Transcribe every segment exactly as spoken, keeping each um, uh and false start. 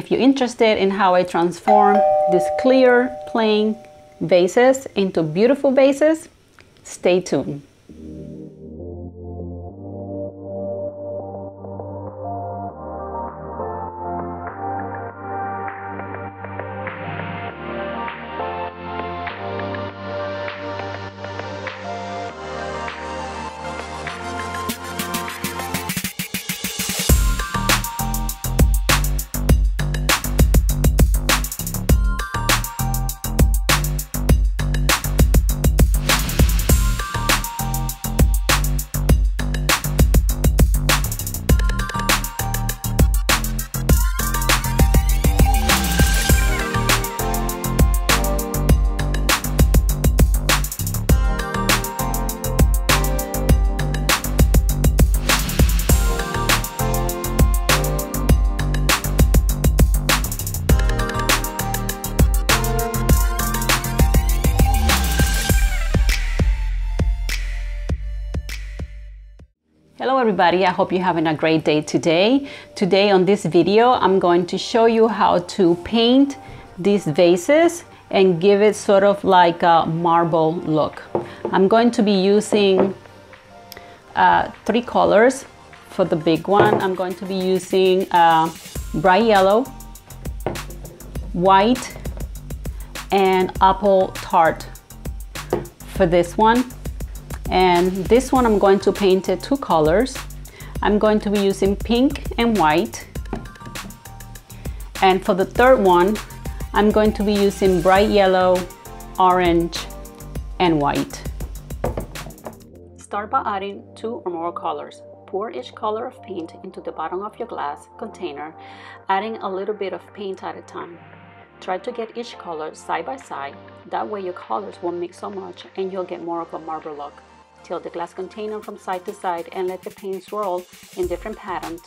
If you're interested in how I transform these clear, plain vases into beautiful vases, stay tuned. Hello everybody, I hope you're having a great day today. Today on this video, I'm going to show you how to paint these vases and give it sort of like a marble look. I'm going to be using uh, three colors. For the big one, I'm going to be using uh, bright yellow, white, and apple tart for this one. And this one I'm going to paint it two colors. I'm going to be using pink and white. And for the third one, I'm going to be using bright yellow, orange, and white. Start by adding two or more colors. Pour each color of paint into the bottom of your glass container, adding a little bit of paint at a time. Try to get each color side by side. That way your colors won't mix so much and you'll get more of a marble look. Tilt the glass container from side to side and let the paint swirl in different patterns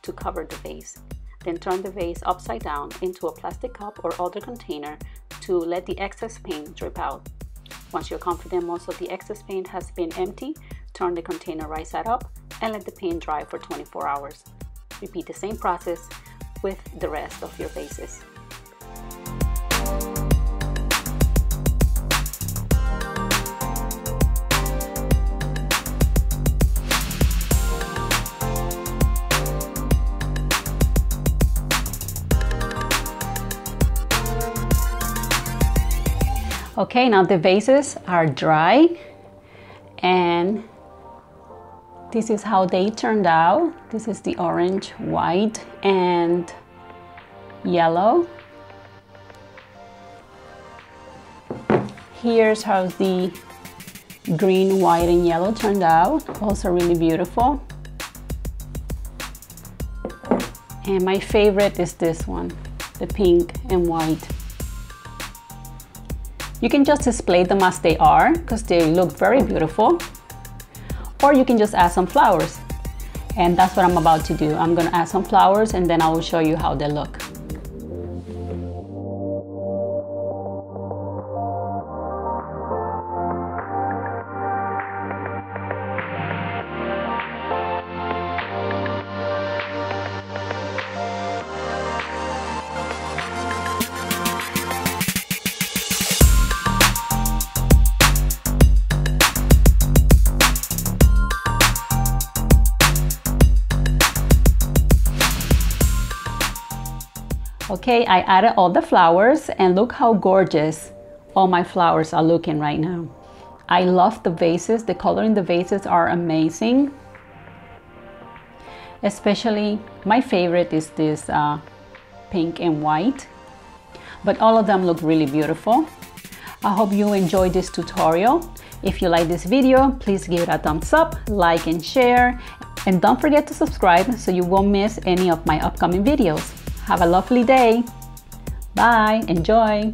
to cover the vase. Then turn the vase upside down into a plastic cup or other container to let the excess paint drip out. Once you're confident most of the excess paint has been empty, turn the container right side up and let the paint dry for twenty-four hours. Repeat the same process with the rest of your vases. Okay, now the vases are dry and this is how they turned out. This is the orange, white, and yellow. Here's how the green, white, and yellow turned out. Also really beautiful. And my favorite is this one, the pink and white. You can just display them as they are because they look very beautiful, or you can just add some flowers, and that's what I'm about to do. I'm going to add some flowers and then I will show you how they look. Okay, I added all the flowers and look how gorgeous all my flowers are looking right now. I love the vases. The color in the vases are amazing. Especially my favorite is this uh, pink and white, but all of them look really beautiful. I hope you enjoyed this tutorial. If you like this video, please give it a thumbs up, like and share, and don't forget to subscribe so you won't miss any of my upcoming videos. Have a lovely day. Bye. Enjoy.